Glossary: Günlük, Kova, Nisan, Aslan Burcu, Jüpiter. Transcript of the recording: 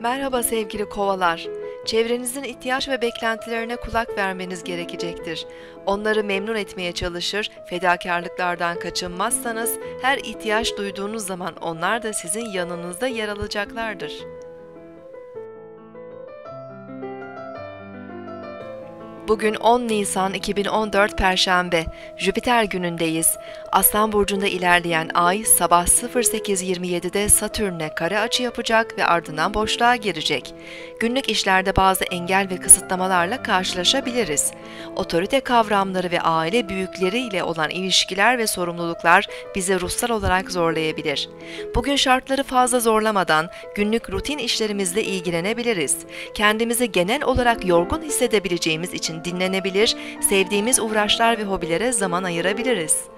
Merhaba sevgili kovalar. Çevrenizin ihtiyaç ve beklentilerine kulak vermeniz gerekecektir. Onları memnun etmeye çalışır, fedakarlıklardan kaçınmazsanız her ihtiyaç duyduğunuz zaman onlar da sizin yanınızda yer alacaklardır. Bugün 10 Nisan 2014 Perşembe, Jüpiter günündeyiz. Aslan Burcu'nda ilerleyen ay sabah 08:27'de Satürn'le kare açı yapacak ve ardından boşluğa girecek. Günlük işlerde bazı engel ve kısıtlamalarla karşılaşabiliriz. Otorite kavramları ve aile büyükleriyle olan ilişkiler ve sorumluluklar bizi ruhsal olarak zorlayabilir. Bugün şartları fazla zorlamadan günlük rutin işlerimizle ilgilenebiliriz. Kendimizi genel olarak yorgun hissedebileceğimiz için dinlenebilir, sevdiğimiz uğraşlar ve hobilere zaman ayırabiliriz.